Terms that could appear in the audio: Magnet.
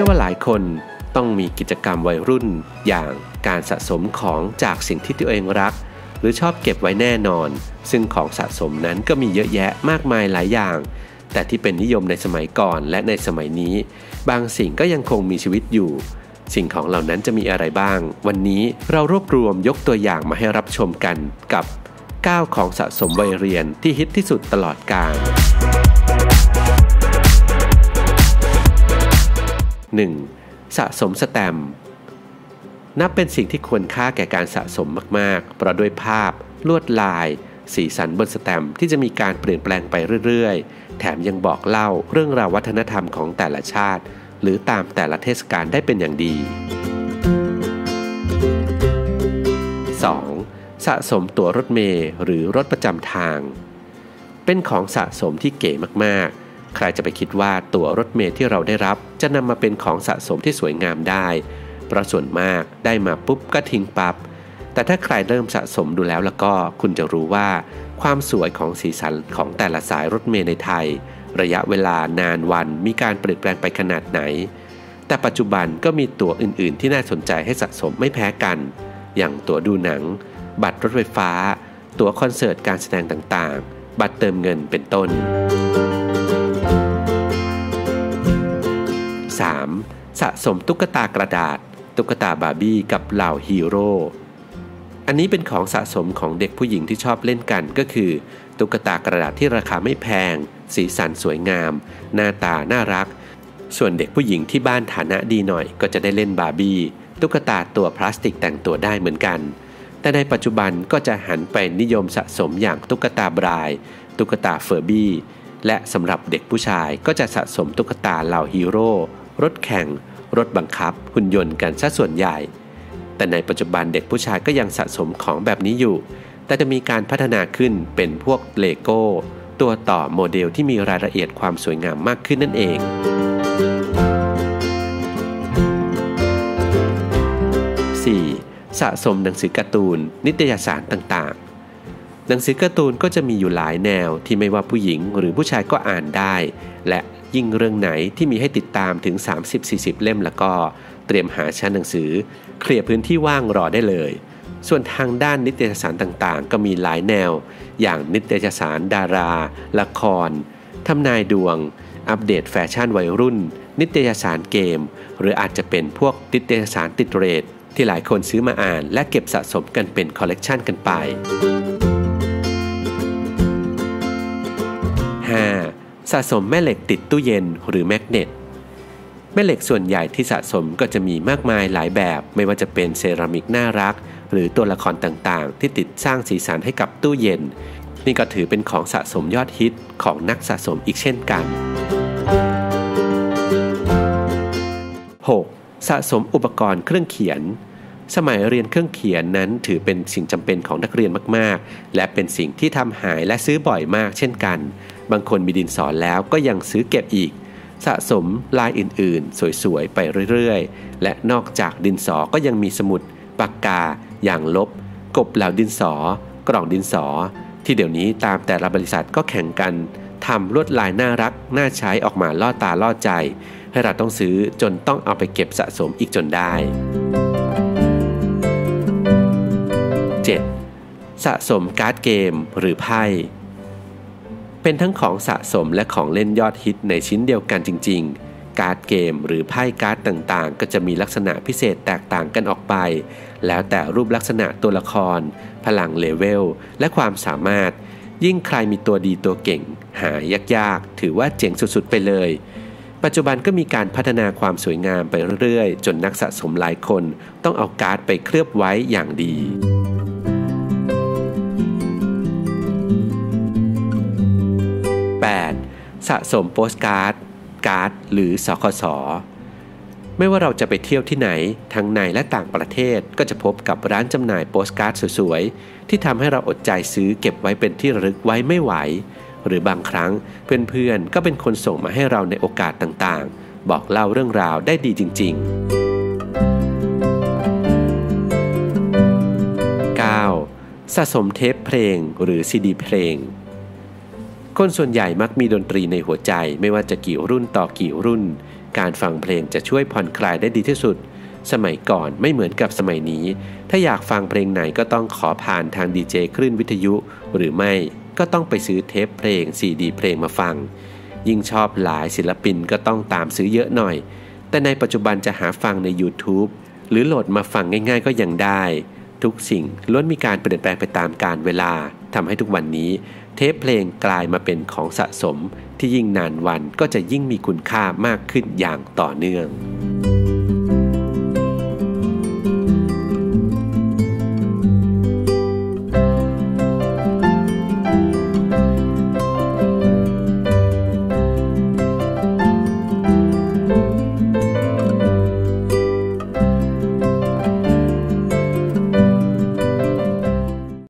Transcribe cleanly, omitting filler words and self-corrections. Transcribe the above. ชื่อว่าหลายคนต้องมีกิจกรรมวัยรุ่นอย่างการสะสมของจากสิ่งที่ตัวเองรักหรือชอบเก็บไว้แน่นอนซึ่งของสะสมนั้นก็มีเยอะแยะมากมายหลายอย่างแต่ที่เป็นนิยมในสมัยก่อนและในสมัยนี้บางสิ่งก็ยังคงมีชีวิตอยู่สิ่งของเหล่านั้นจะมีอะไรบ้างวันนี้เรารวบรวมยกตัวอย่างมาให้รับชมกันกับ9ของสะสมวัยเรียนที่ฮิตที่สุดตลอดกาล 1. สะสมสแตมป์นับเป็นสิ่งที่ควรค่าแก่การสะสมมากๆเพราะด้วยภาพลวดลายสีสันบนสแตมป์ที่จะมีการเปลี่ยนแปลงไปเรื่อยๆแถมยังบอกเล่าเรื่องราววัฒนธรรมของแต่ละชาติหรือตามแต่ละเทศกาลได้เป็นอย่างดี 2. สะสมตั๋วรถเมล์หรือรถประจำทางเป็นของสะสมที่เก๋มากๆใครจะไปคิดว่าตั๋วรถเมล์ที่เราได้รับจะนำมาเป็นของสะสมที่สวยงามได้เพราะส่วนมากได้มาปุ๊บก็ทิ้งปับแต่ถ้าใครเริ่มสะสมดูแล้วล่ะก็คุณจะรู้ว่าความสวยของสีสันของแต่ละสายรถเมล์ในไทยระยะเวลานานวันมีการเปลี่ยนแปลงไปขนาดไหนแต่ปัจจุบันก็มีตั๋วอื่นๆที่น่าสนใจให้สะสมไม่แพ้กันอย่างตั๋วดูหนังบัตรรถไฟฟ้าตั๋วคอนเสิร์ตการแสดงต่างๆบัตรเติมเงินเป็นต้น 3. สะสมตุ๊กตากระดาษตุ๊กตาบาร์บี้กับเหล่าฮีโร่อันนี้เป็นของสะสมของเด็กผู้หญิงที่ชอบเล่นกันก็คือตุ๊กตากระดาษที่ราคาไม่แพงสีสันสวยงามหน้าตาน่ารักส่วนเด็กผู้หญิงที่บ้านฐานะดีหน่อยก็จะได้เล่นบาร์บี้ตุ๊กตาตัวพลาสติกแต่งตัวได้เหมือนกันแต่ในปัจจุบันก็จะหันไปนิยมสะสมอย่างตุ๊กตาบรายตุ๊กตาเฟอร์บี้และสำหรับเด็กผู้ชายก็จะสะสมตุ๊กตาเหล่าฮีโร่รถแข่งรถบังคับหุ่นยนต์กันซะส่วนใหญ่แต่ในปัจจุบันเด็กผู้ชายก็ยังสะสมของแบบนี้อยู่แต่จะมีการพัฒนาขึ้นเป็นพวกเลโก้ตัวต่อโมเดลที่มีรายละเอียดความสวยงามมากขึ้นนั่นเอง 4. สะสมหนังสือการ์ตูนนิตยสารต่างๆหนังสือการ์ตูนก็จะมีอยู่หลายแนวที่ไม่ว่าผู้หญิงหรือผู้ชายก็อ่านได้และยิ่งเรื่องไหนที่มีให้ติดตามถึง 30-40 เล่มแล้วก็เตรียมหาชั้นหนังสือเคลียร์พื้นที่ว่างรอได้เลยส่วนทางด้านนิตยสารต่างๆก็มีหลายแนวอย่างนิตยสารดาราละครทำนายดวงอัปเดตแฟชั่นวัยรุ่นนิตยสารเกมหรืออาจจะเป็นพวกนิตยสารติดเรทที่หลายคนซื้อมาอ่านและเก็บสะสมกันเป็นคอลเลกชันกันไป 5. สะสมแม่เหล็กติดตู้เย็นหรือแมกเนตแม่เหล็กส่วนใหญ่ที่สะสมก็จะมีมากมายหลายแบบไม่ว่าจะเป็นเซรามิกน่ารักหรือตัวละครต่างๆที่ติดสร้างสีสันให้กับตู้เย็นนี่ก็ถือเป็นของสะสมยอดฮิตของนักสะสมอีกเช่นกัน 6. สะสมอุปกรณ์เครื่องเขียนสมัยเรียนเครื่องเขียนนั้นถือเป็นสิ่งจำเป็นของนักเรียนมากๆและเป็นสิ่งที่ทำหายและซื้อบ่อยมากเช่นกันบางคนมีดินสอแล้วก็ยังซื้อเก็บอีกสะสมลายอื่นๆสวยๆไปเรื่อยๆและนอกจากดินสอก็ยังมีสมุดปากกาอย่างลบกบเหล่าดินสอกล่องดินสอที่เดี๋ยวนี้ตามแต่ละบริษัทก็แข่งกันทำลวดลายน่ารักน่าใช้ออกมาล่อตาล่อใจให้เราต้องซื้อจนต้องเอาไปเก็บสะสมอีกจนได้ 7. สะสมการ์ดเกมหรือไพ่เป็นทั้งของสะสมและของเล่นยอดฮิตในชิ้นเดียวกันจริงๆการ์ดเกมหรือไพ่การ์ดต่างๆก็จะมีลักษณะพิเศษแตกต่างกันออกไปแล้วแต่รูปลักษณะตัวละครพลังเลเวลและความสามารถยิ่งใครมีตัวดีตัวเก่งหายากๆถือว่าเจ๋งสุดๆไปเลยปัจจุบันก็มีการพัฒนาความสวยงามไปเรื่อยๆจนนักสะสมหลายคนต้องเอาการ์ดไปเคลือบไว้อย่างดีสะสมโปสการ์ดการ์ดหรือสคส.ไม่ว่าเราจะไปเที่ยวที่ไหนทั้งในและต่างประเทศก็จะพบกับร้านจำหน่ายโปสการ์ดสวยๆที่ทำให้เราอดใจซื้อเก็บไว้เป็นที่ระลึกไว้ไม่ไหวหรือบางครั้งเพื่อนๆก็เป็นคนส่งมาให้เราในโอกาสต่างๆบอกเล่าเรื่องราวได้ดีจริงๆ 9. สะสมเทปเพลงหรือซีดีเพลงคนส่วนใหญ่มักมีดนตรีในหัวใจไม่ว่าจะกี่รุ่นต่อกี่รุ่น การฟังเพลงจะช่วยผ่อนคลายได้ดีที่สุดสมัยก่อนไม่เหมือนกับสมัยนี้ถ้าอยากฟังเพลงไหนก็ต้องขอผ่านทางดีเจคลื่นวิทยุหรือไม่ก็ต้องไปซื้อเทปเพลงซีดีเพลงมาฟังยิ่งชอบหลายศิลปินก็ต้องตามซื้อเยอะหน่อยแต่ในปัจจุบันจะหาฟังใน YouTube หรือโหลดมาฟังง่ายๆก็ยังได้ทุกสิ่งล้วนมีการเปลี่ยนแปลงไปตามกาลเวลาทำให้ทุกวันนี้เทปเพลงกลายมาเป็นของสะสมที่ยิ่งนานวันก็จะยิ่งมีคุณค่ามากขึ้นอย่างต่อเนื่อง